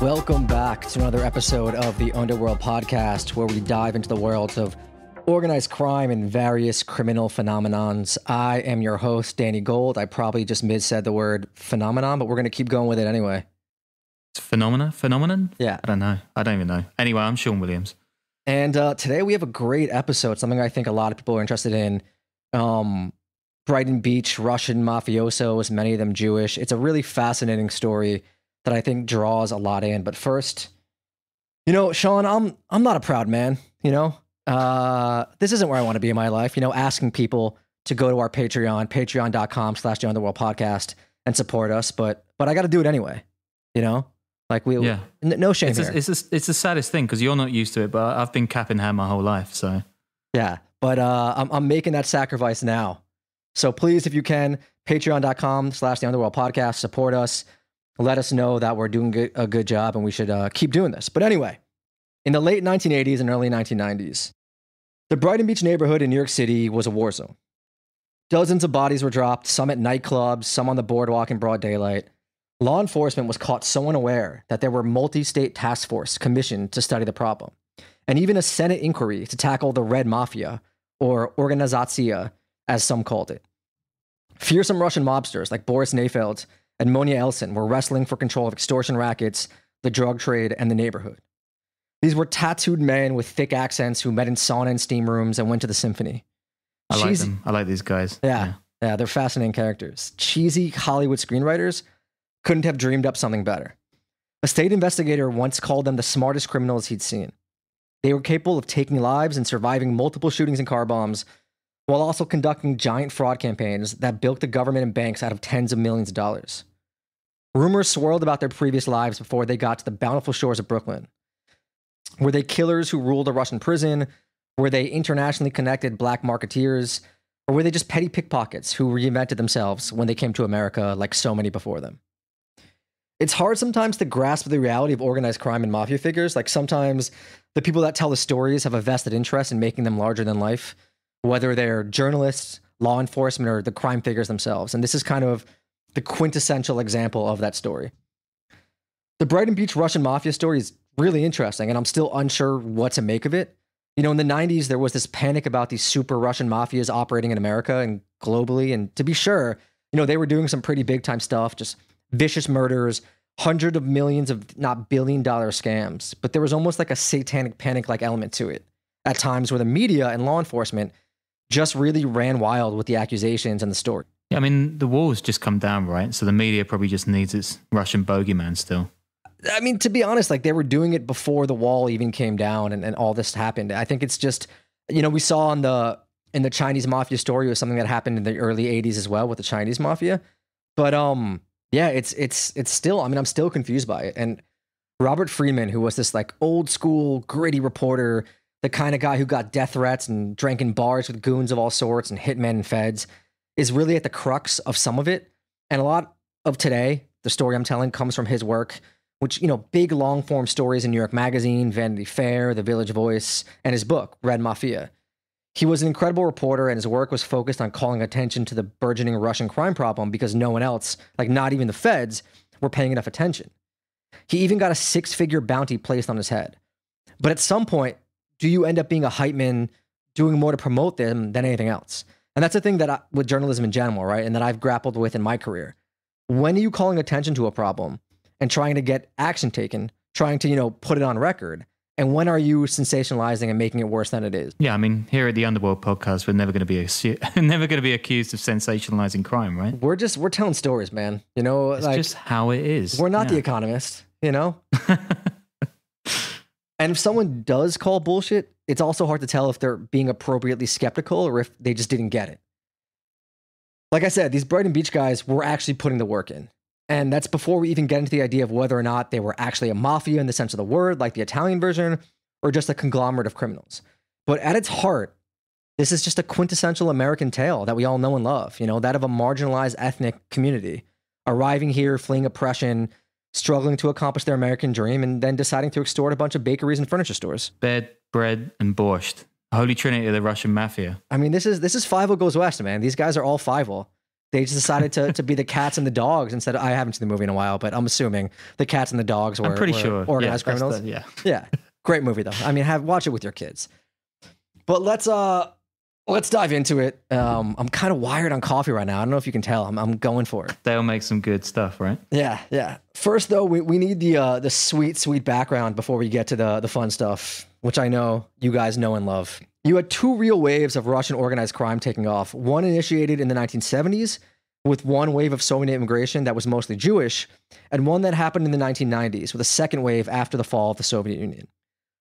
Welcome back to another episode of The Underworld Podcast, where we dive into the worlds of organized crime and various criminal phenomenons. I am your host, Danny Gold. I probably just said the word phenomenon, but we're going to keep going with it anyway. Phenomenon? Yeah. I don't even know. Anyway, I'm Sean Williams. And today we have a great episode, something I think a lot of people are interested in. Brighton Beach, Russian mafiosos, many of them Jewish. It's a really fascinating story that I think draws a lot in. But first, you know, Sean, I'm not a proud man, you know? This isn't where I want to be in my life, you know, asking people to go to our Patreon, patreon.com/The Underworld Podcast and support us. But I got to do it anyway, you know, like no shame here. It's the saddest thing because you're not used to it, but I've been cap in hand my whole life. So yeah, but, I'm making that sacrifice now. So please, if you can, patreon.com/The Underworld Podcast, support us, let us know that we're doing a good job and we should keep doing this. But anyway, in the late 1980s and early 1990s, the Brighton Beach neighborhood in New York City was a war zone. Dozens of bodies were dropped, some at nightclubs, some on the boardwalk in broad daylight. Law enforcement was caught so unaware that there were multi-state task forces commissioned to study the problem, and even a Senate inquiry to tackle the Red Mafia, or Organizacija, as some called it. Fearsome Russian mobsters like Boris Nayfeld and Monia Elson were wrestling for control of extortion rackets, the drug trade, and the neighborhood. These were tattooed men with thick accents who met in sauna and steam rooms and went to the symphony. I like them. I like these guys. Yeah, they're fascinating characters. Cheesy Hollywood screenwriters couldn't have dreamed up something better. A state investigator once called them the smartest criminals he'd seen. They were capable of taking lives and surviving multiple shootings and car bombs, while also conducting giant fraud campaigns that bilked the government and banks out of tens of millions of dollars. Rumors swirled about their previous lives before they got to the bountiful shores of Brooklyn. Were they killers who ruled a Russian prison? Were they internationally connected black marketeers? Or were they just petty pickpockets who reinvented themselves when they came to America like so many before them? It's hard sometimes to grasp the reality of organized crime and mafia figures. Like sometimes the people that tell the stories have a vested interest in making them larger than life, whether they're journalists, law enforcement, or the crime figures themselves. And this is kind of the quintessential example of that story. The Brighton Beach Russian mafia story is really interesting, and I'm still unsure what to make of it. You know, in the 90s, there was this panic about these super Russian mafias operating in America and globally. And to be sure, you know, they were doing some pretty big time stuff, just vicious murders, hundreds of millions of not billion-dollar scams. But there was almost like a satanic panic-like element to it at times where the media and law enforcement just really ran wild with the accusations and the story. Yeah, I mean, the wall's just come down, right? So the media probably just needs its Russian bogeyman still. I mean, to be honest, like they were doing it before the wall even came down and all this happened. I think it's just, you know, we saw in the Chinese mafia story was something that happened in the early 80s as well with the Chinese mafia. But yeah, it's still, I mean, I'm still confused by it. And Robert Freeman, who was this like old school gritty reporter, the kind of guy who got death threats and drank in bars with goons of all sorts and hitmen and feds, is really at the crux of some of it. And a lot of today, the story I'm telling comes from his work, which, you know, big long-form stories in New York Magazine, Vanity Fair, The Village Voice, and his book, Red Mafia. He was an incredible reporter, and his work was focused on calling attention to the burgeoning Russian crime problem because no one else, like not even the feds, were paying enough attention. He even got a six-figure bounty placed on his head. But at some point, do you end up being a hype man doing more to promote them than anything else? And that's the thing that with journalism in general, right, and that I've grappled with in my career. When are you calling attention to a problem and trying to get action taken, trying to, you know, put it on record? And when are you sensationalizing and making it worse than it is? Yeah, I mean, here at the Underworld Podcast, we're never going to be accused of sensationalizing crime, right? We're telling stories, man. You know, it's like, just how it is. We're not The Economist, you know. And if someone does call bullshit, it's also hard to tell if they're being appropriately skeptical or if they just didn't get it. Like I said, these Brighton Beach guys were actually putting the work in. And that's before we even get into the idea of whether or not they were actually a mafia in the sense of the word, like the Italian version, or just a conglomerate of criminals. But at its heart, this is just a quintessential American tale that we all know and love, you know, that of a marginalized ethnic community arriving here, fleeing oppression, struggling to accomplish their American dream, and then deciding to extort a bunch of bakeries and furniture stores. Bed, bread, and borscht. Holy Trinity of the Russian mafia. I mean, this is 5-0 goes west, man. These guys are all 5-0. They just decided to be the cats and the dogs instead. I haven't seen the movie in a while, but I'm assuming the cats and the dogs were, I'm pretty sure organized criminals. Yeah. Great movie though. I mean, watch it with your kids. But let's dive into it. I'm kind of wired on coffee right now. I don't know if you can tell. I'm going for it. They'll make some good stuff, right? Yeah. First though, we need the sweet background before we get to the fun stuff, which I know you guys know and love. You had two real waves of Russian organized crime taking off. One initiated in the 1970s with one wave of Soviet immigration that was mostly Jewish, and one that happened in the 1990s with a second wave after the fall of the Soviet Union.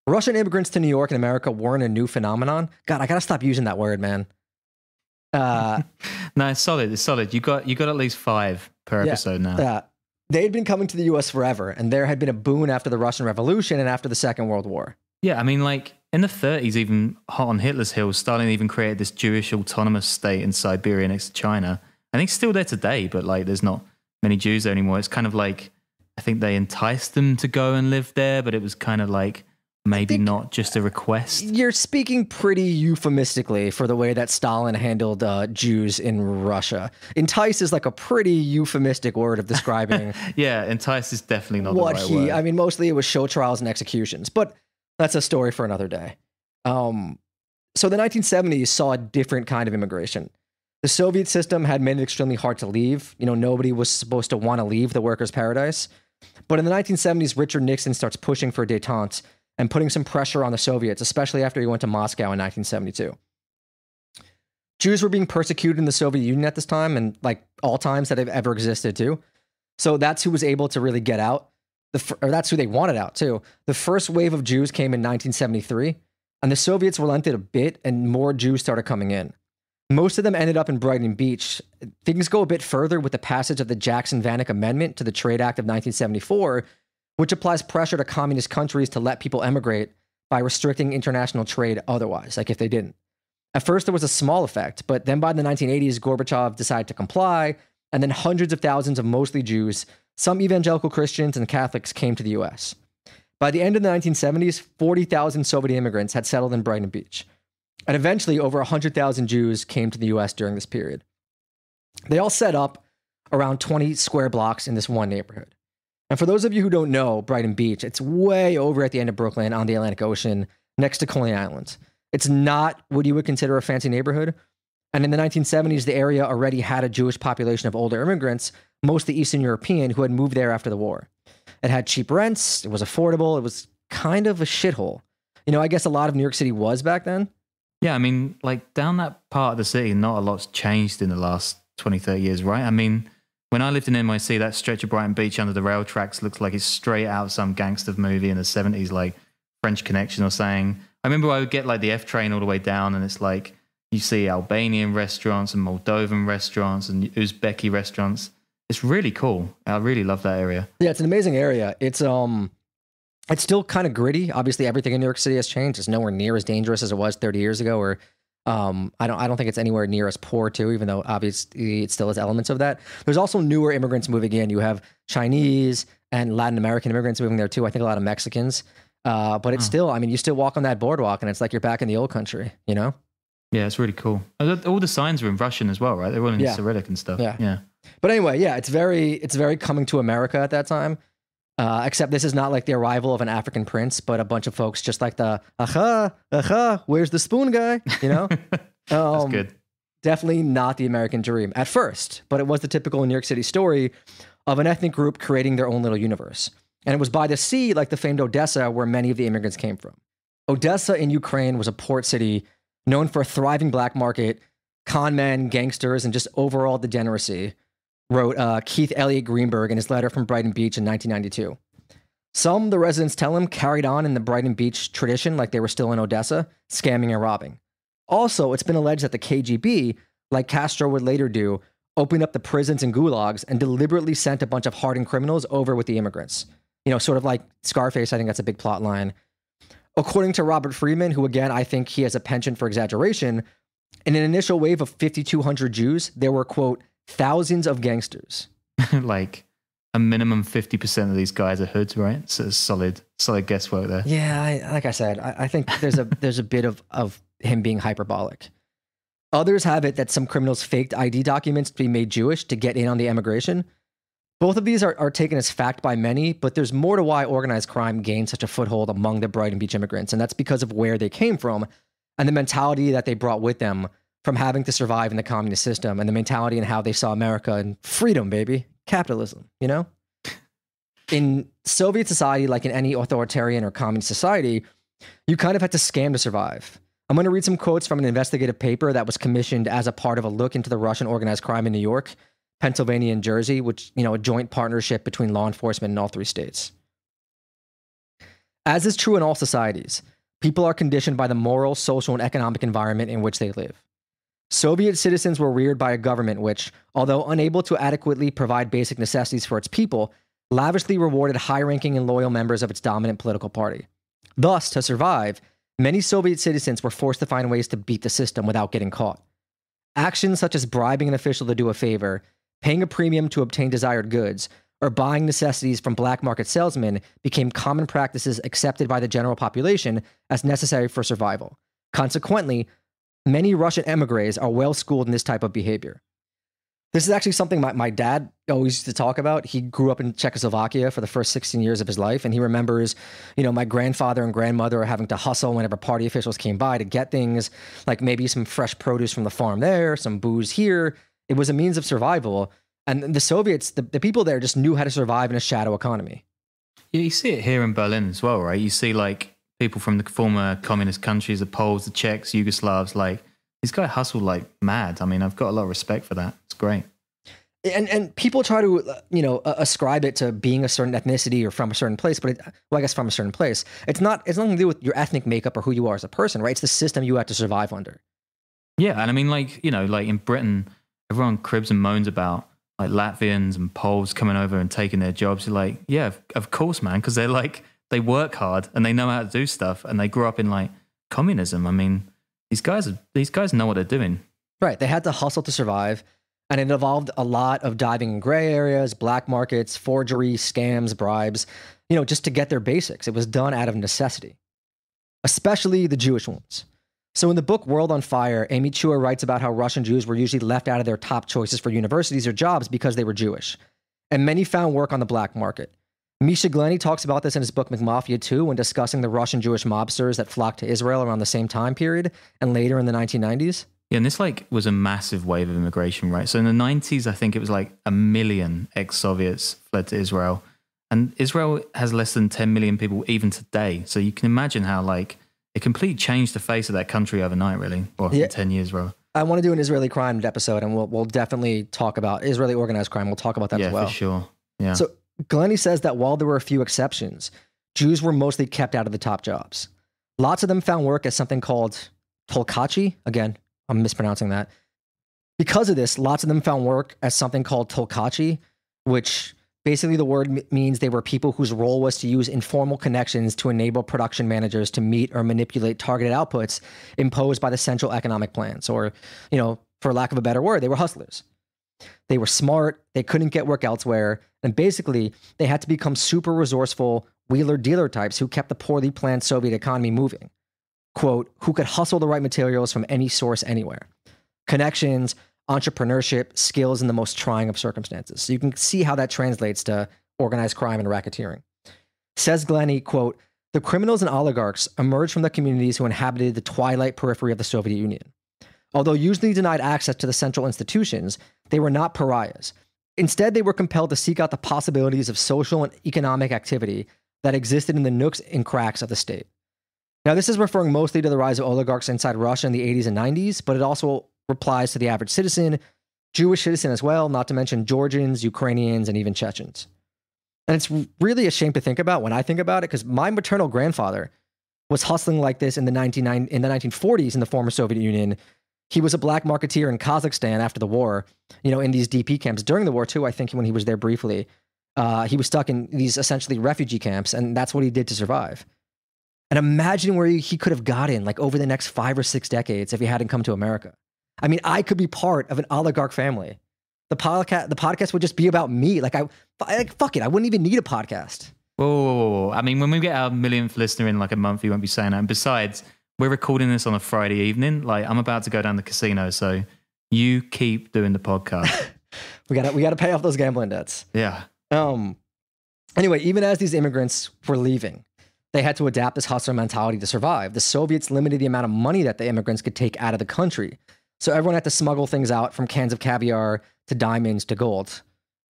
Russian immigrants to New York and America weren't a new phenomenon. God, I gotta stop using that word, man. No, it's solid. It's solid. You got at least 5 per episode now. Yeah, they'd been coming to the U.S. forever, and there had been a boon after the Russian Revolution and after the Second World War. Yeah, I mean, like in the 30s, even hot on Hitler's heels, Stalin even created this Jewish autonomous state in Siberia next to China. I think it's still there today, but like there's not many Jews there anymore. It's kind of like I think they enticed them to go and live there, but it was kind of like. Maybe not just a request. You're speaking pretty euphemistically for the way that Stalin handled Jews in Russia. Entice is like a pretty euphemistic word of describing. Yeah, entice is definitely not what the right word. I mean, mostly it was show trials and executions, but that's a story for another day. So the 1970s saw a different kind of immigration. The Soviet system had made it extremely hard to leave. You know, nobody was supposed to want to leave the workers' paradise. But in the 1970s, Richard Nixon starts pushing for détente and putting some pressure on the Soviets, especially after he went to Moscow in 1972. Jews were being persecuted in the Soviet Union at this time, and like all times that have ever existed too. So that's who was able to really get out, or that's who they wanted out too. The first wave of Jews came in 1973, and the Soviets relented a bit, and more Jews started coming in. Most of them ended up in Brighton Beach. Things go a bit further with the passage of the Jackson-Vanik Amendment to the Trade Act of 1974, which applies pressure to communist countries to let people emigrate by restricting international trade otherwise, like if they didn't. At first, there was a small effect, but then by the 1980s, Gorbachev decided to comply, and then hundreds of thousands of mostly Jews, some evangelical Christians and Catholics came to the U.S. By the end of the 1970s, 40,000 Soviet immigrants had settled in Brighton Beach, and eventually over 100,000 Jews came to the U.S. during this period. They all set up around 20 square blocks in this one neighborhood. And for those of you who don't know Brighton Beach, it's way over at the end of Brooklyn on the Atlantic Ocean next to Coney Island. It's not what you would consider a fancy neighborhood. And in the 1970s, the area already had a Jewish population of older immigrants, mostly Eastern European, who had moved there after the war. It had cheap rents. It was affordable. It was kind of a shithole. You know, I guess a lot of New York City was back then. Yeah, I mean, like down that part of the city, not a lot's changed in the last 20, 30 years, right? I mean, when I lived in NYC, that stretch of Brighton Beach under the rail tracks looks like it's straight out of some gangster movie in the 70s, like French Connection or something. I remember I would get like the F train all the way down, and it's like you see Albanian restaurants and Moldovan restaurants and Uzbeki restaurants. It's really cool. I really love that area. Yeah, it's an amazing area. It's still kind of gritty. Obviously, everything in New York City has changed. It's nowhere near as dangerous as it was 30 years ago, or I don't think it's anywhere near as poor too, even though obviously it still has elements of that. There's also newer immigrants moving in. You have Chinese and Latin American immigrants moving there too. I think a lot of Mexicans, but it's still, I mean, you still walk on that boardwalk and it's like you're back in the old country, you know? Yeah, it's really cool. All the signs were in Russian as well, right? They were all in Cyrillic and stuff. Yeah. But anyway, yeah, it's very coming to America at that time. Except this is not like the arrival of an African prince, but a bunch of folks just like the, where's the spoon guy? You know? That's good. Definitely not the American dream at first, but it was the typical New York City story of an ethnic group creating their own little universe. And it was by the sea, like the famed Odessa, where many of the immigrants came from. Odessa in Ukraine was a port city known for a thriving black market, con men, gangsters, and just overall degeneracy, wrote Keith Elliott Greenberg in his letter from Brighton Beach in 1992. Some, the residents tell him, carried on in the Brighton Beach tradition like they were still in Odessa, scamming and robbing. Also, it's been alleged that the KGB, like Castro would later do, opened up the prisons and gulags and deliberately sent a bunch of hardened criminals over with the immigrants. You know, sort of like Scarface, I think that's a big plot line. According to Robert Freeman, who again, I think he has a penchant for exaggeration, in an initial wave of 5,200 Jews, there were, quote, thousands of gangsters. Like a minimum 50% of these guys are hoods, right? So it's solid guesswork there. Yeah, like I said, I think there's a bit of him being hyperbolic. Others have it that some criminals faked ID documents to be made Jewish to get in on the emigration. Both of these are taken as fact by many, but there's more to why organized crime gained such a foothold among the Brighton Beach immigrants, and that's because of where they came from and the mentality that they brought with them from having to survive in the communist system, and the mentality and how they saw America and freedom, baby, capitalism, you know? In Soviet society, like in any authoritarian or communist society, you kind of had to scam to survive. I'm going to read some quotes from an investigative paper that was commissioned as a part of a look into the Russian organized crime in New York, Pennsylvania, and Jersey, which, you know, a joint partnership between law enforcement in all three states. As is true in all societies, people are conditioned by the moral, social, and economic environment in which they live. Soviet citizens were reared by a government which, although unable to adequately provide basic necessities for its people, lavishly rewarded high-ranking and loyal members of its dominant political party. Thus, to survive, many Soviet citizens were forced to find ways to beat the system without getting caught. Actions such as bribing an official to do a favor, paying a premium to obtain desired goods, or buying necessities from black market salesmen became common practices accepted by the general population as necessary for survival. Consequently, many Russian emigres are well-schooled in this type of behavior. This is actually something my dad always used to talk about. He grew up in Czechoslovakia for the first 16 years of his life, and he remembers, you know, my grandfather and grandmother are having to hustle whenever party officials came by to get things, like maybe some fresh produce from the farm there, some booze here. It was a means of survival. And the Soviets, the people there just knew how to survive in a shadow economy. Yeah, you see it here in Berlin as well, right? You see, like, people from the former communist countries, the Poles, the Czechs, Yugoslavs, like, this guy hustled like mad. I mean, I've got a lot of respect for that. It's great. And people try to, you know, ascribe it to being a certain ethnicity or from a certain place, but it, well, I guess from a certain place. It's nothing to do with your ethnic makeup or who you are as a person, right? It's the system you have to survive under. Yeah. And I mean, like, you know, like in Britain, everyone cribs and moans about like Latvians and Poles coming over and taking their jobs. You're like, yeah, of course, man. Cause they're like, they work hard and they know how to do stuff, and they grew up in like communism. I mean, these guys know what they're doing. Right. They had to hustle to survive, and it involved a lot of diving in gray areas, black markets, forgery, scams, bribes, you know, just to get their basics. It was done out of necessity, especially the Jewish ones. So in the book World on Fire, Amy Chua writes about how Russian Jews were usually left out of their top choices for universities or jobs because they were Jewish, and many found work on the black market. Misha Glenny talks about this in his book McMafia 2 when discussing the Russian Jewish mobsters that flocked to Israel around the same time period and later in the 1990s. Yeah, and this like was a massive wave of immigration, right? So in the 90s, I think it was like 1 million ex-Soviets fled to Israel. And Israel has less than 10 million people even today. So you can imagine how like it completely changed the face of that country overnight, really, or yeah. 10 years, rather. I want to do an Israeli crime episode, and we'll definitely talk about Israeli organized crime. We'll talk about that as well. Yeah, for sure. Yeah. So Glenny says that while there were a few exceptions, Jews were mostly kept out of the top jobs. Lots of them found work as something called Tolkachi. Again, I'm mispronouncing that. Because of this, lots of them found work as something called Tolkachi, which basically the word means they were people whose role was to use informal connections to enable production managers to meet or manipulate targeted outputs imposed by the central economic plans. Or, you know, for lack of a better word, they were hustlers. They were smart, they couldn't get work elsewhere, and basically, they had to become super resourceful wheeler-dealer types who kept the poorly planned Soviet economy moving. Quote, who could hustle the right materials from any source anywhere. Connections, entrepreneurship, skills in the most trying of circumstances. So you can see how that translates to organized crime and racketeering. Says Glenny, quote, the criminals and oligarchs emerged from the communities who inhabited the twilight periphery of the Soviet Union. Although usually denied access to the central institutions, they were not pariahs. Instead, they were compelled to seek out the possibilities of social and economic activity that existed in the nooks and cracks of the state. Now, this is referring mostly to the rise of oligarchs inside Russia in the 80s and 90s, but it also applies to the average citizen, Jewish citizen as well, not to mention Georgians, Ukrainians, and even Chechens. And it's really a shame to think about when I think about it, because my maternal grandfather was hustling like this in the 1940s in the former Soviet Union. He was a black marketeer in Kazakhstan after the war, you know, in these DP camps during the war too. I think when he was there briefly, he was stuck in these essentially refugee camps, and that's what he did to survive. And imagine where he could have gotten like over the next 5 or 6 decades if he hadn't come to America. I mean, I could be part of an oligarch family. The podcast would just be about me. Like fuck it. I wouldn't even need a podcast. Whoa. I mean, when we get our millionth listener in like a month, you won't be saying that. And besides, We're recording this on a Friday evening. Like, I'm about to go down to the casino, so you keep doing the podcast. we gotta pay off those gambling debts. Yeah. Anyway, even as these immigrants were leaving, they had to adapt this hustler mentality to survive. The Soviets limited the amount of money that the immigrants could take out of the country. So everyone had to smuggle things out, from cans of caviar to diamonds to gold.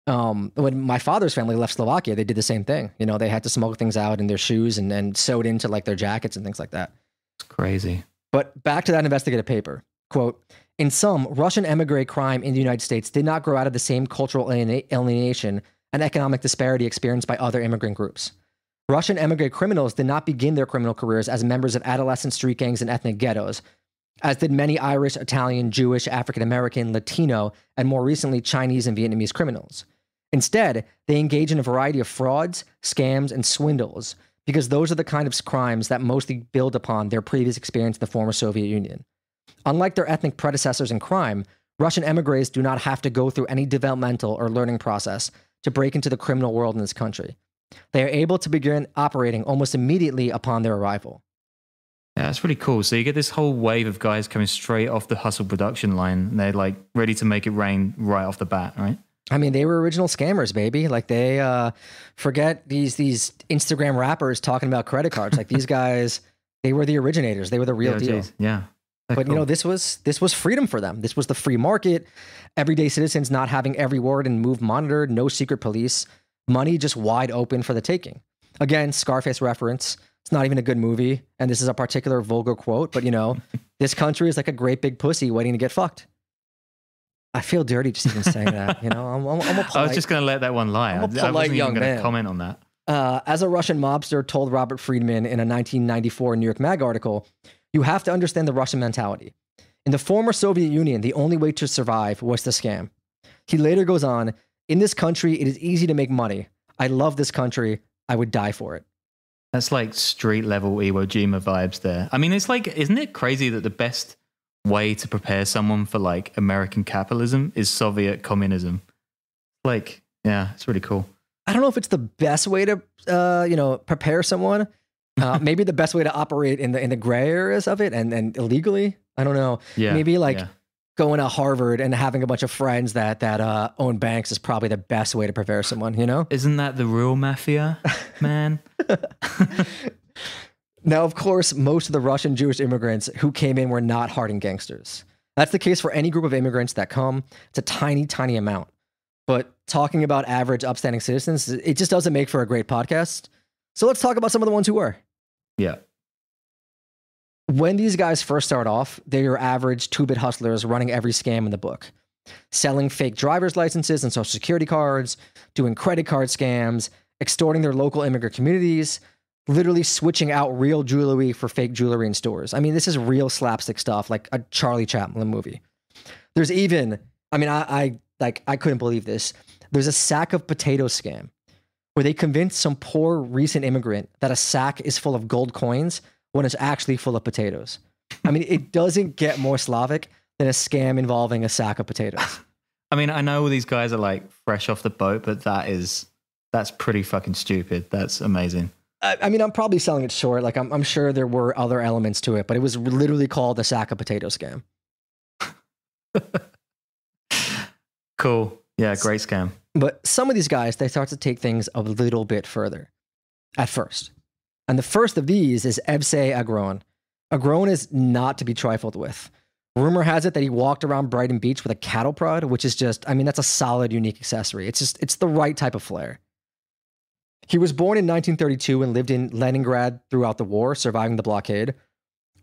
When my father's family left Slovakia, they did the same thing. You know, they had to smuggle things out in their shoes and sewed into like their jackets and things like that. It's crazy. But back to that investigative paper. Quote, in sum, Russian emigre crime in the United States did not grow out of the same cultural alienation and economic disparity experienced by other immigrant groups. Russian emigre criminals did not begin their criminal careers as members of adolescent street gangs and ethnic ghettos, as did many Irish, Italian, Jewish, African-American, Latino, and more recently Chinese and Vietnamese criminals. Instead, they engage in a variety of frauds, scams, and swindles, because those are the kind of crimes that mostly build upon their previous experience in the former Soviet Union. Unlike their ethnic predecessors in crime, Russian emigres do not have to go through any developmental or learning process to break into the criminal world in this country. They are able to begin operating almost immediately upon their arrival. Yeah, that's really cool. So you get this whole wave of guys coming straight off the hustle production line, and they're like ready to make it rain right off the bat, right? I mean, they were original scammers, baby. Like, they forget these Instagram rappers talking about credit cards. Like, these guys, they were the originators. They were the real deal. Geez. Yeah. But cool. You know, this was freedom for them. This was the free market, everyday citizens not having every word and move monitored, no secret police. Money just wide open for the taking. Again, Scarface reference. It's not even a good movie, and this is a particular vulgar quote, but you know, this country is like a great big pussy waiting to get fucked. I feel dirty just even saying that. You know, I'm a polite, I was just going to let that one lie. I wasn't even going to comment on that. As a Russian mobster told Robert Freeman in a 1994 New York Mag article, you have to understand the Russian mentality. In the former Soviet Union, the only way to survive was to scam. He later goes on, in this country, it is easy to make money. I love this country. I would die for it. That's like street level Iwo Jima vibes there. I mean, it's like, isn't it crazy that the best way to prepare someone for like American capitalism is Soviet communism? Like, yeah, it's really cool. I don't know if it's the best way to, you know, prepare someone. Maybe the best way to operate in the gray areas of it and illegally. I don't know. Yeah, maybe like going to Harvard and having a bunch of friends that own banks is probably the best way to prepare someone, you know? Isn't that the real mafia, man? Now, of course, most of the Russian Jewish immigrants who came in were not hardened gangsters. That's the case for any group of immigrants that come. It's a tiny, tiny amount. But talking about average upstanding citizens, it just doesn't make for a great podcast. So let's talk about some of the ones who were. Yeah. When these guys first start off, they're your average two-bit hustlers running every scam in the book, selling fake driver's licenses and social security cards, doing credit card scams, extorting their local immigrant communities, literally switching out real jewelry for fake jewelry in stores. I mean, this is real slapstick stuff, like a Charlie Chaplin movie. There's even, I mean, I couldn't believe this. There's a sack of potatoes scam where they convince some poor recent immigrant that a sack is full of gold coins when it's actually full of potatoes. I mean, it doesn't get more Slavic than a scam involving a sack of potatoes. I mean, I know all these guys are like fresh off the boat, but that's pretty fucking stupid. That's amazing. I mean, I'm probably selling it short. Like, I'm sure there were other elements to it, but it was literally called the sack of potato scam. Cool. Yeah, great scam. But some of these guys, they start to take things a little bit further at first. And the first of these is Evsei Agron. Agron is not to be trifled with. Rumor has it that he walked around Brighton Beach with a cattle prod, which is just, I mean, that's a solid, unique accessory. It's the right type of flair. He was born in 1932 and lived in Leningrad throughout the war, surviving the blockade.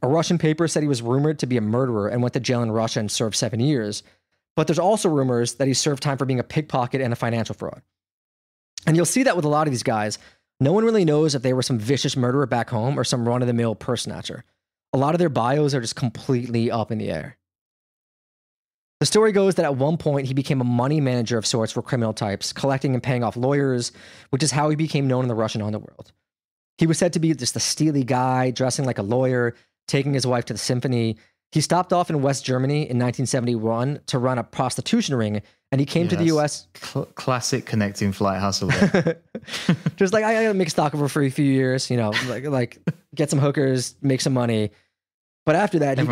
A Russian paper said he was rumored to be a murderer and went to jail in Russia and served 7 years. But there's also rumors that he served time for being a pickpocket and a financial fraud. And you'll see that with a lot of these guys. No one really knows if they were some vicious murderer back home or some run-of-the-mill purse snatcher. A lot of their bios are just completely up in the air. The story goes that at one point, he became a money manager of sorts for criminal types, collecting and paying off lawyers, which is how he became known in the Russian underworld. He was said to be just a steely guy, dressing like a lawyer, taking his wife to the symphony. He stopped off in West Germany in 1971 to run a prostitution ring, and he came to the U.S. Classic connecting flight hustle. Just like, I gotta make stock over for a few years, you know, like get some hookers, make some money, But after that, he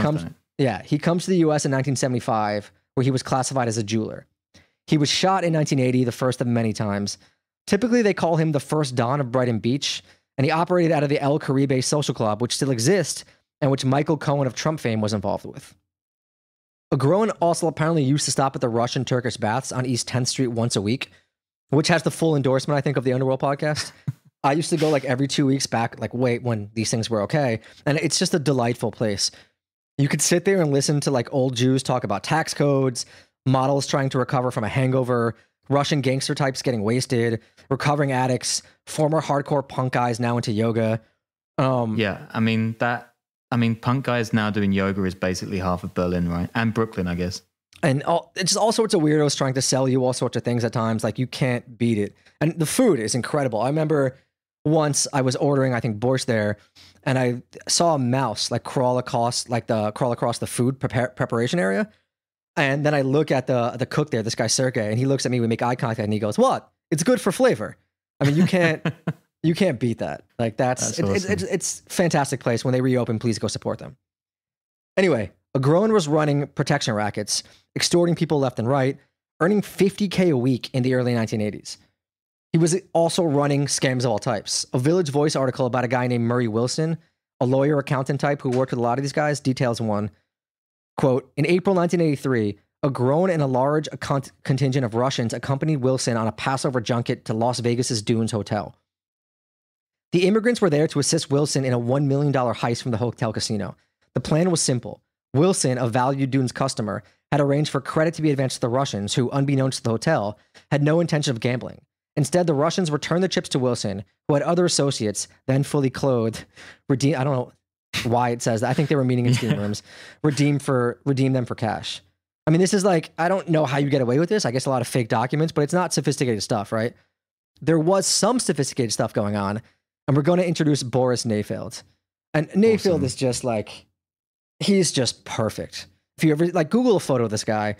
comes to the U.S. in 1975, where he was classified as a jeweler. He was shot in 1980, the first of many times. Typically, they call him the first Don of Brighton Beach, and he operated out of the El Caribe Social Club, which still exists, and which Michael Cohen of Trump fame was involved with. Agron also apparently used to stop at the Russian Turkish baths on East 10th Street once a week, which has the full endorsement, I think, of the Underworld podcast. I used to go like every 2 weeks back, like wait, when these things were okay. And it's just a delightful place. You could sit there and listen to like old Jews talk about tax codes, models trying to recover from a hangover, Russian gangster types getting wasted, recovering addicts, former hardcore punk guys now into yoga. Punk guys now doing yoga is basically half of Berlin, right? And Brooklyn, I guess. And it's just all sorts of weirdos trying to sell you all sorts of things at times. Like, you can't beat it. And the food is incredible. I remember once I was ordering, I think, borscht there, and I saw a mouse like crawl across the food preparation area. And then I look at the cook there, this guy Sergey, and he looks at me. We make eye contact, and he goes, "What? It's good for flavor." I mean, you can't you can't beat that. Like that's awesome. It's fantastic place. When they reopen, please go support them. Anyway, Agron was running protection rackets, extorting people left and right, earning $50K a week in the early 1980s. He was also running scams of all types. A Village Voice article about a guy named Murray Wilson, a lawyer accountant type who worked with a lot of these guys, details one. Quote, in April 1983, Agron and a large contingent of Russians accompanied Wilson on a Passover junket to Las Vegas's Dunes Hotel. The immigrants were there to assist Wilson in a $1 million heist from the hotel casino. The plan was simple. Wilson, a valued Dunes customer, had arranged for credit to be advanced to the Russians, who, unbeknownst to the hotel, had no intention of gambling. Instead, the Russians returned the chips to Wilson, who had other associates, then fully clothed, I don't know why it says that. I think they were meeting in steam rooms. Redeem them for cash. I mean, this is like, I don't know how you get away with this. I guess a lot of fake documents, but it's not sophisticated stuff, right? There was some sophisticated stuff going on, and we're going to introduce Boris Nayfeld. And Nayfeld is just like, he's just perfect. If you ever like Google a photo of this guy,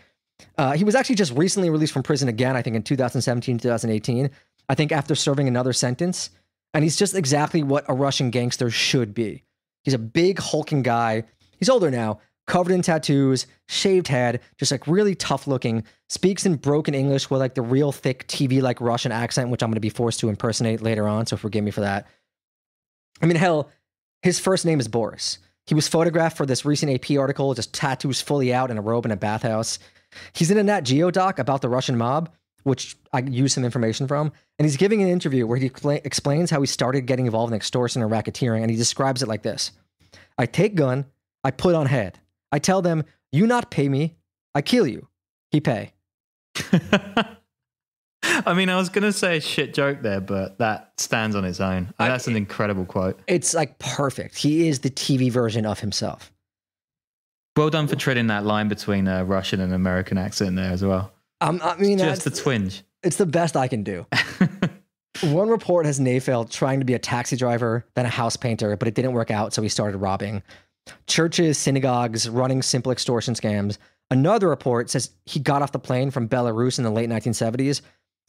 he was actually just recently released from prison again, I think in 2017, 2018, I think after serving another sentence. And he's just exactly what a Russian gangster should be. He's a big hulking guy. He's older now, covered in tattoos, shaved head, just like really tough looking, speaks in broken English with like the real thick TV like Russian accent, which I'm going to be forced to impersonate later on. So forgive me for that. I mean, hell, his first name is Boris. He was photographed for this recent AP article, just tattoos fully out in a robe in a bathhouse. He's in a Nat Geo doc about the Russian mob, which I use some information from. And he's giving an interview where he explains how he started getting involved in extortion and racketeering. And he describes it like this. I take gun, I put on head. I tell them, you not pay me, I kill you. He pay. I mean, I was going to say a shit joke there, but that stands on its own. That's an incredible quote. It's like perfect. He is the TV version of himself. Well done for treading that line between a Russian and American accent there as well. I mean, just a twinge. It's the best I can do. One report has Nayfeld trying to be a taxi driver, then a house painter, but it didn't work out, so he started robbing churches, synagogues, running simple extortion scams. Another report says he got off the plane from Belarus in the late 1970s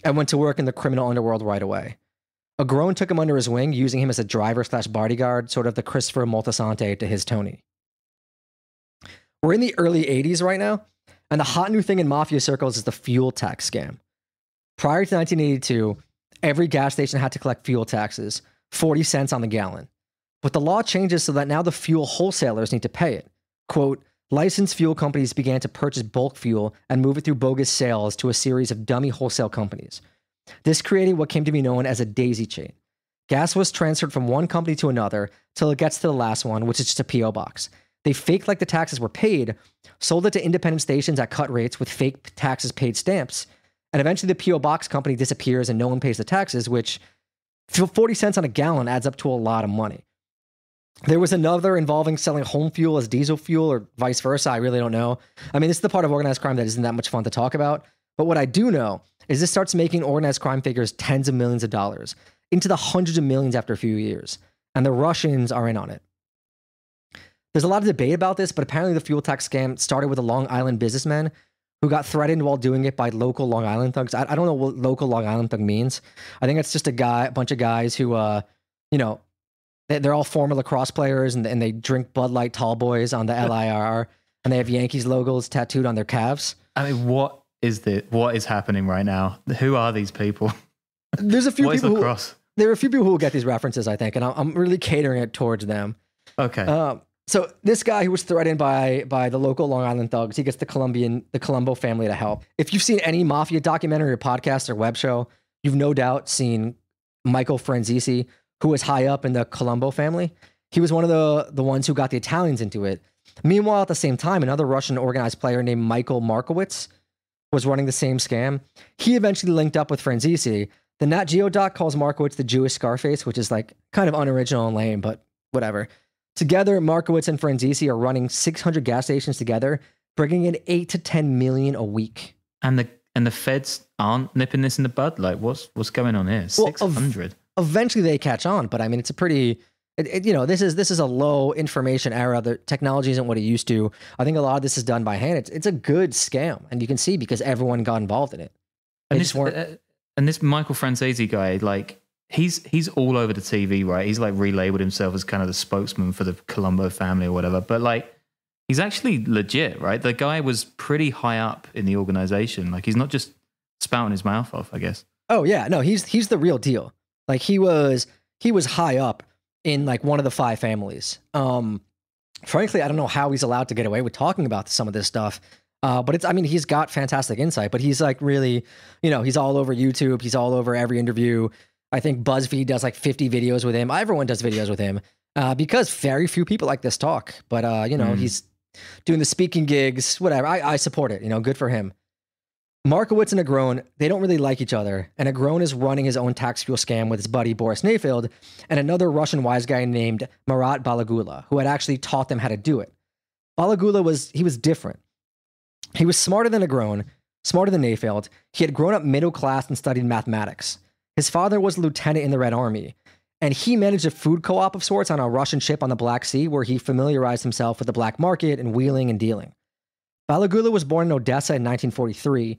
and went to work in the criminal underworld right away. Agron took him under his wing, using him as a driver/bodyguard, sort of the Christopher Moltisanti to his Tony. We're in the early 80s right now, and the hot new thing in mafia circles is the fuel tax scam. Prior to 1982, every gas station had to collect fuel taxes, 40 cents on the gallon. But the law changes so that now the fuel wholesalers need to pay it. Quote, licensed fuel companies began to purchase bulk fuel and move it through bogus sales to a series of dummy wholesale companies. This created what came to be known as a daisy chain. Gas was transferred from one company to another till it gets to the last one, which is just a P.O. box. They faked like the taxes were paid, sold it to independent stations at cut rates with fake taxes paid stamps, and eventually the P.O. box company disappears and no one pays the taxes, which 40 cents on a gallon adds up to a lot of money. There was another involving selling home fuel as diesel fuel or vice versa. I really don't know. I mean, this is the part of organized crime that isn't that much fun to talk about. But what I do know is this starts making organized crime figures tens of millions of dollars into the hundreds of millions after a few years. And the Russians are in on it. There's a lot of debate about this, but apparently the fuel tax scam started with a Long Island businessman who got threatened while doing it by local Long Island thugs. I don't know what local Long Island thug means. I think it's just a bunch of guys who, They're all former lacrosse players, and they drink Bud Light Tall Boys on the LIR, and they have Yankees logos tattooed on their calves. I mean, what is happening right now? Who are these people? There's a few people. There are a few people who will get these references, I think, and I'm really catering it towards them. Okay. So this guy who was threatened by the local Long Island thugs, he gets the Colombo family to help. If you've seen any mafia documentary or podcast or web show, you've no doubt seen Michael Franzese, who was high up in the Colombo family. He was one of the ones who got the Italians into it. Meanwhile, at the same time, another Russian organized player named Michael Markowitz was running the same scam. He eventually linked up with Franzese. The Nat Geo doc calls Markowitz the Jewish Scarface, which is like kind of unoriginal and lame, but whatever. Together, Markowitz and Franzese are running 600 gas stations together, bringing in $8 to $10 million a week. And the feds aren't nipping this in the bud. Like, what's going on here? 600. Eventually, they catch on, but I mean, it's a pretty, you know, this is a low information era. The technology isn't what it used to. I think a lot of this is done by hand. It's a good scam, and you can see because everyone got involved in it. And this Michael Franzese guy, like, he's all over the TV, right? He's like relabeled himself as kind of the spokesman for the Colombo family or whatever. But like, he's actually legit, right? The guy was pretty high up in the organization. Like, he's not just spouting his mouth off, I guess. Oh yeah, no, he's the real deal. Like, he was high up in like one of the five families. Frankly, I don't know how he's allowed to get away with talking about some of this stuff. But it's, I mean, he's got fantastic insight, but he's like really, you know, he's all over YouTube. He's all over every interview. I think BuzzFeed does like 50 videos with him. Everyone does videos with him because very few people like this talk. But, you know, he's doing the speaking gigs, whatever. I support it. You know, good for him. Markowitz and Agron, they don't really like each other. And Agron is running his own tax fuel scam with his buddy Boris Nayfeld and another Russian wise guy named Marat Balagula, who had actually taught them how to do it. Balagula was different. He was smarter than Agron, smarter than Nayfeld. He had grown up middle class and studied mathematics. His father was a lieutenant in the Red Army, and he managed a food co-op of sorts on a Russian ship on the Black Sea, where he familiarized himself with the black market and wheeling and dealing. Balagula was born in Odessa in 1943.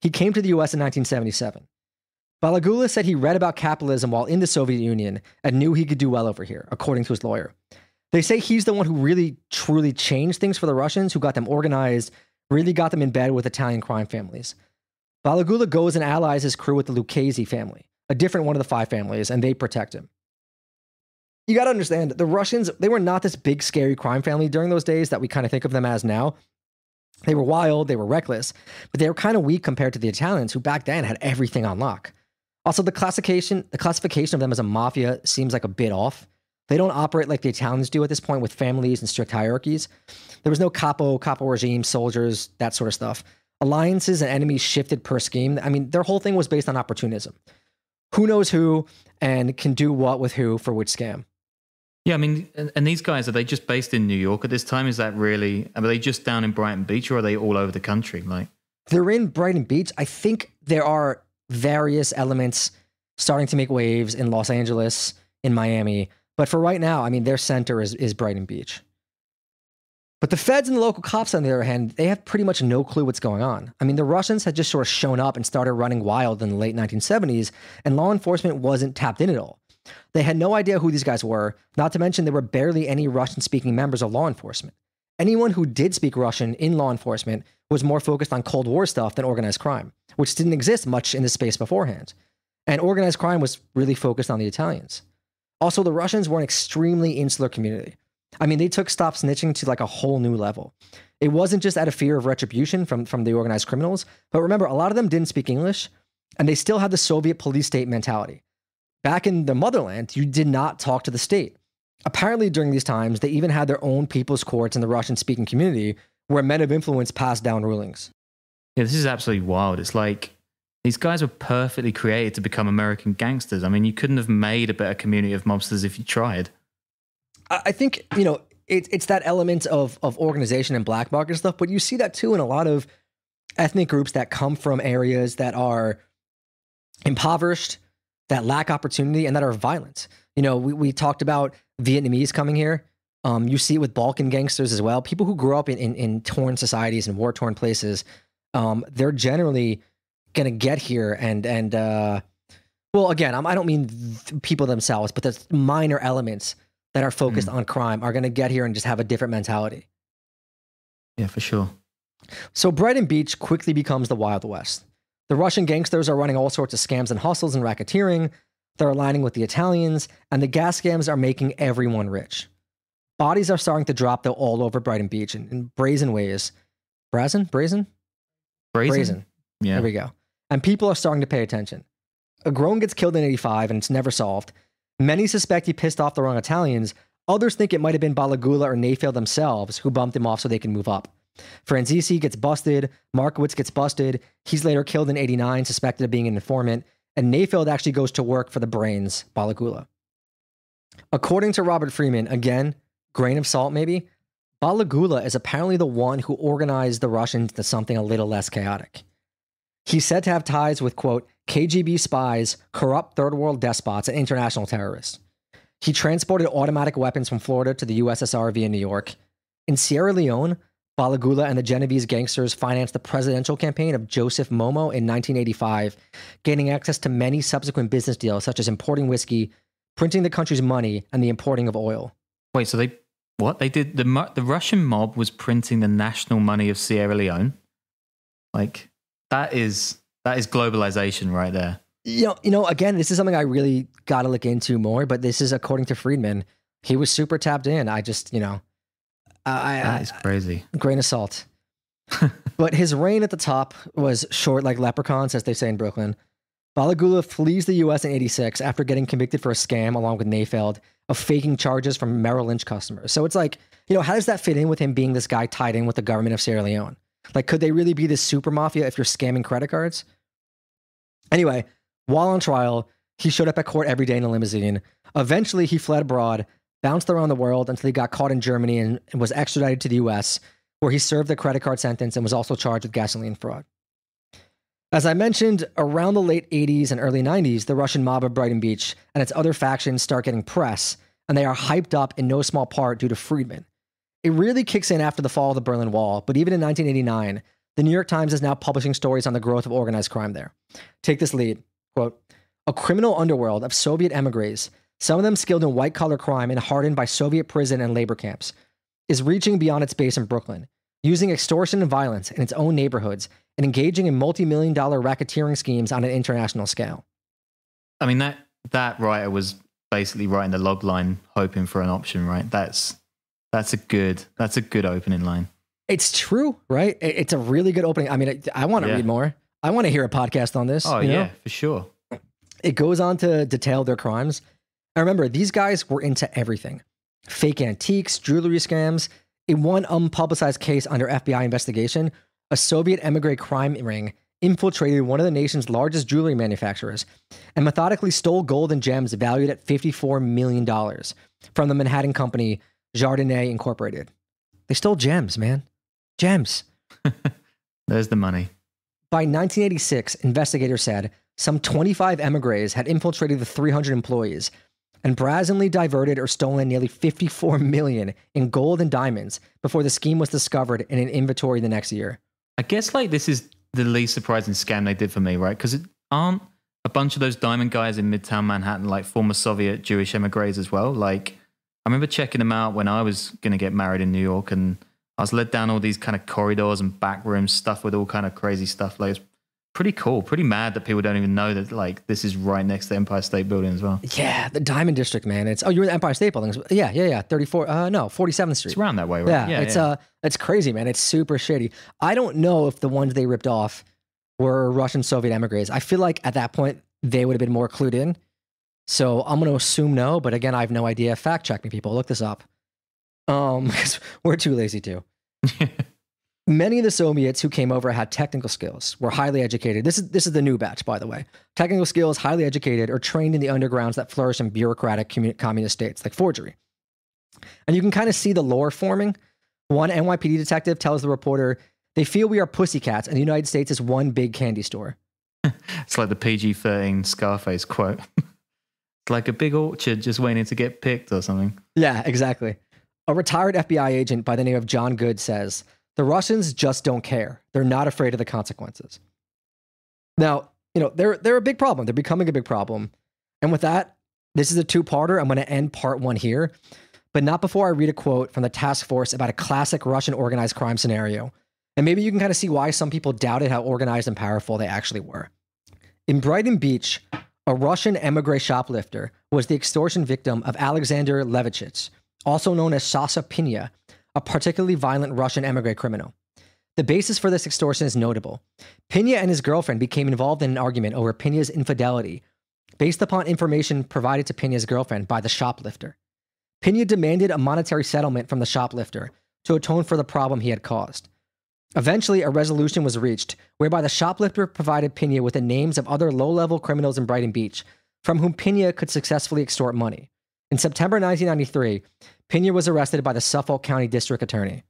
He came to the U.S. in 1977. Balagula said he read about capitalism while in the Soviet Union and knew he could do well over here, according to his lawyer. They say he's the one who really, truly changed things for the Russians, who got them organized, really got them in bed with Italian crime families. Balagula goes and allies his crew with the Lucchese family, a different one of the five families, and they protect him. You got to understand, the Russians, they were not this big, scary crime family during those days that we kind of think of them as now. They were wild, they were reckless, but they were kind of weak compared to the Italians, who back then had everything on lock. Also, the classification of them as a mafia seems like a bit off. They don't operate like the Italians do at this point, with families and strict hierarchies. There was no capo regime, soldiers, that sort of stuff. Alliances and enemies shifted per scheme. I mean, their whole thing was based on opportunism. Who knows who and can do what with who for which scam. Yeah, I mean, and these guys, are they just based in New York at this time? Is that really, are they just down in Brighton Beach, or are they all over the country? Like, they're in Brighton Beach. I think there are various elements starting to make waves in Los Angeles, in Miami. But for right now, I mean, their center is Brighton Beach. But the feds and the local cops, on the other hand, they have pretty much no clue what's going on. I mean, the Russians had just sort of shown up and started running wild in the late 1970s, and law enforcement wasn't tapped in at all. They had no idea who these guys were, not to mention there were barely any Russian-speaking members of law enforcement. Anyone who did speak Russian in law enforcement was more focused on Cold War stuff than organized crime, which didn't exist much in this space beforehand. And organized crime was really focused on the Italians. Also, the Russians were an extremely insular community. I mean, they took stop snitching to like a whole new level. It wasn't just out of fear of retribution from the organized criminals, but remember, a lot of them didn't speak English, and they still had the Soviet police state mentality. Back in the motherland, you did not talk to the state. Apparently, during these times, they even had their own people's courts in the Russian-speaking community, where men of influence passed down rulings. Yeah, this is absolutely wild. It's like, these guys were perfectly created to become American gangsters. I mean, you couldn't have made a better community of mobsters if you tried. I think, you know, it's that element of organization and black market stuff, but you see that too in a lot of ethnic groups that come from areas that are impoverished, that lack opportunity, and that are violent. You know, we talked about Vietnamese coming here. You see it with Balkan gangsters as well. People who grow up in torn societies and war-torn places, they're generally going to get here and well, again, I don't mean people themselves, but there's minor elements that are focused on crime are going to get here and just have a different mentality. Yeah, for sure. So Brighton Beach quickly becomes the Wild West. The Russian gangsters are running all sorts of scams and hustles and racketeering. They're aligning with the Italians, and the gas scams are making everyone rich. Bodies are starting to drop, though, all over Brighton Beach in brazen ways. Brazen? Yeah. There we go. And people are starting to pay attention. Agron gets killed in 85, and it's never solved. Many suspect he pissed off the wrong Italians. Others think it might have been Balagula or Nayfeld themselves who bumped him off so they can move up. Franzese gets busted. Markowitz gets busted. He's later killed in 89, suspected of being an informant. And Nayfeld actually goes to work for the brains, Balagula. According to Robert Freeman, again, grain of salt maybe, Balagula is apparently the one who organized the Russians to something a little less chaotic. He's said to have ties with, quote, KGB spies, corrupt third world despots, and international terrorists. He transported automatic weapons from Florida to the USSR via New York. In Sierra Leone, Balagula and the Genovese gangsters financed the presidential campaign of Joseph Momo in 1985, gaining access to many subsequent business deals, such as importing whiskey, printing the country's money, and the importing of oil. Wait, so they, what? They did, the Russian mob was printing the national money of Sierra Leone? Like, that is globalization right there. You know, again, this is something I really got to look into more, but this is according to Friedman. He was super tapped in. I just, you know, that is crazy. Grain of salt. But his reign at the top was short like leprechauns, as they say in Brooklyn. Balagula flees the U.S. in 86 after getting convicted for a scam along with Nayfeld of faking charges from Merrill Lynch customers. So it's like, you know, how does that fit in with him being this guy tied in with the government of Sierra Leone? Like, could they really be this super mafia if you're scamming credit cards? Anyway, while on trial, he showed up at court every day in a limousine. Eventually, he fled abroad, bounced around the world until he got caught in Germany and was extradited to the U.S., where he served a credit card sentence and was also charged with gasoline fraud. As I mentioned, around the late 80s and early 90s, the Russian mob of Brighton Beach and its other factions start getting press, and they are hyped up in no small part due to Friedman. It really kicks in after the fall of the Berlin Wall, but even in 1989, the New York Times is now publishing stories on the growth of organized crime there. Take this lead, quote, a criminal underworld of Soviet emigres, some of them skilled in white-collar crime and hardened by Soviet prison and labor camps, is reaching beyond its base in Brooklyn, using extortion and violence in its own neighborhoods and engaging in multi-million-dollar racketeering schemes on an international scale. I mean, that writer was basically writing the log line, hoping for an option, right? That's a good opening line. It's true, right? It's a really good opening. I mean, I want to read more. I want to hear a podcast on this. Oh, you know? For sure. It goes on to detail their crimes. And remember, these guys were into everything. Fake antiques, jewelry scams. In one unpublicized case under FBI investigation, a Soviet emigre crime ring infiltrated one of the nation's largest jewelry manufacturers and methodically stole gold and gems valued at $54 million from the Manhattan company Jardinet Incorporated. They stole gems, man. Gems. There's the money. By 1986, investigators said some 25 emigres had infiltrated the 300 employees and brazenly diverted or stolen nearly $54 million in gold and diamonds before the scheme was discovered in an inventory the next year. I guess like this is the least surprising scam they did for me, right? Because aren't a bunch of those diamond guys in Midtown Manhattan like former Soviet Jewish emigres as well? Like, I remember checking them out when I was going to get married in New York, and I was led down all these kind of corridors and back rooms stuff with all kind of crazy stuff. Like, it's pretty cool, pretty mad that people don't even know that like this is right next to Empire State Building as well. Yeah, the Diamond District, man. It's, oh, you were in the Empire State Building. Yeah. 47th Street. It's around that way, right? Yeah, it's crazy, man. It's super shady. I don't know if the ones they ripped off were Russian Soviet emigres. I feel like at that point they would have been more clued in. So I'm going to assume no, but again, I have no idea. Fact check me, people. Look this up. Because we're too lazy to. Many of the Soviets who came over had technical skills, were highly educated. This is the new batch, by the way. Technical skills, highly educated, or trained in the undergrounds that flourish in bureaucratic communist states, like forgery. And you can kind of see the lore forming. One NYPD detective tells the reporter, they feel we are pussycats and the United States is one big candy store. It's like the PG-13 Scarface quote. Like a big orchard just waiting to get picked or something. Yeah, exactly. A retired FBI agent by the name of John Good says, the Russians just don't care. They're not afraid of the consequences. Now, you know, they're a big problem. They're becoming a big problem. And with that, This is a two-parter. I'm going to end part one here, but not before I read a quote from the task force about a classic Russian organized crime scenario. And maybe you can kind of see why some people doubted how organized and powerful they actually were. In Brighton Beach, a Russian emigre shoplifter was the extortion victim of Alexander Levichitz, also known as Sasha Pinya, a particularly violent Russian emigre criminal. The basis for this extortion is notable. Pinya and his girlfriend became involved in an argument over Pinya's infidelity, based upon information provided to Pinya's girlfriend by the shoplifter. Pinya demanded a monetary settlement from the shoplifter to atone for the problem he had caused. Eventually, a resolution was reached whereby the shoplifter provided Pinya with the names of other low-level criminals in Brighton Beach from whom Pinya could successfully extort money. In September 1993, Pinya was arrested by the Suffolk County District Attorney.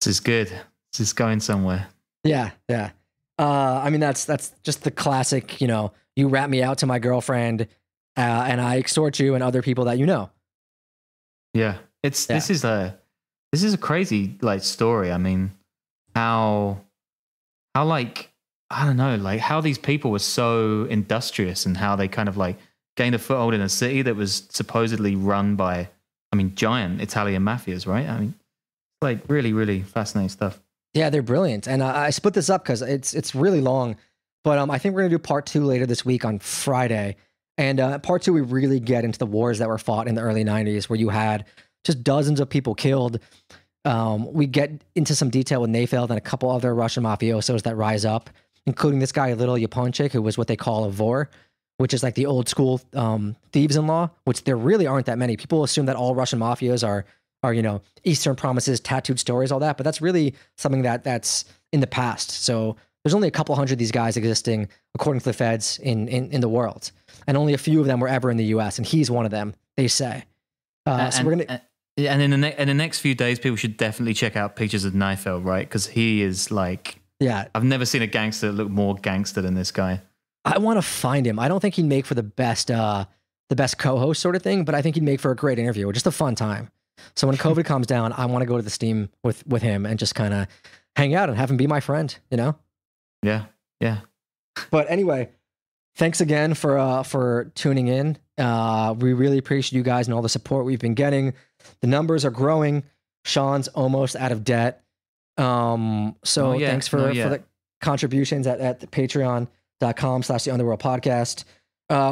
This is good. This is going somewhere. Yeah, yeah. I mean, that's just the classic, you know, you rat me out to my girlfriend and I extort you and other people that you know. Yeah, this is a crazy like story. I mean, how like, I don't know, like how these people were so industrious and how they kind of like gained a foothold in a city that was supposedly run by, I mean, giant Italian mafias, right? I mean, like really, really fascinating stuff. Yeah, they're brilliant. And I split this up because it's really long, but I think we're going to do part two later this week on Friday. And part two, we really get into the wars that were fought in the early 90s where you had just dozens of people killed. We get into some detail with Nayfeld and a couple other Russian mafiosos that rise up, including this guy, Little Yaponchik, who was what they call a vor, which is like the old school thieves-in-law, which there really aren't that many. People assume that all Russian mafias are, you know, Eastern promises, tattooed stories, all that. But that's really something that's in the past. So there's only a couple hundred of these guys existing, according to the feds, in the world. And only a few of them were ever in the U.S. And he's one of them, they say. In the next few days, people should definitely check out pictures of Nayfeld, right? Because he is like... Yeah. I've never seen a gangster look more gangster than this guy. I want to find him. I don't think he'd make for the best co-host sort of thing, but I think he'd make for a great interview, just a fun time. So when COVID comes down, I want to go to the Steam with him and just kind of hang out and have him be my friend, you know? Yeah. Yeah. But anyway, thanks again for tuning in. We really appreciate you guys and all the support we've been getting. The numbers are growing. Sean's almost out of debt. Thanks for the contributions at the patreon.com/theunderworldpodcast.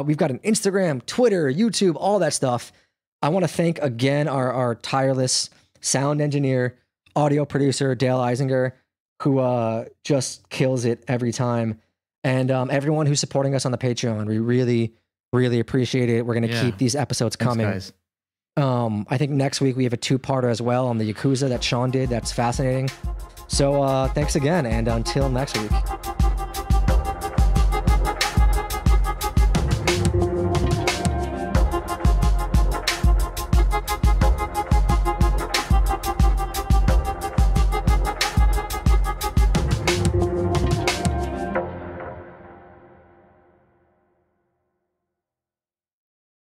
We've got an Instagram, Twitter, YouTube, all that stuff. I want to thank again our tireless sound engineer, audio producer, Dale Eisinger, who just kills it every time. And everyone who's supporting us on the Patreon, we really, really appreciate it. We're going to keep these episodes coming. Thanks, guys. I think next week we have a two-parter as well on the Yakuza that Sean did. That's fascinating. So thanks again, and until next week.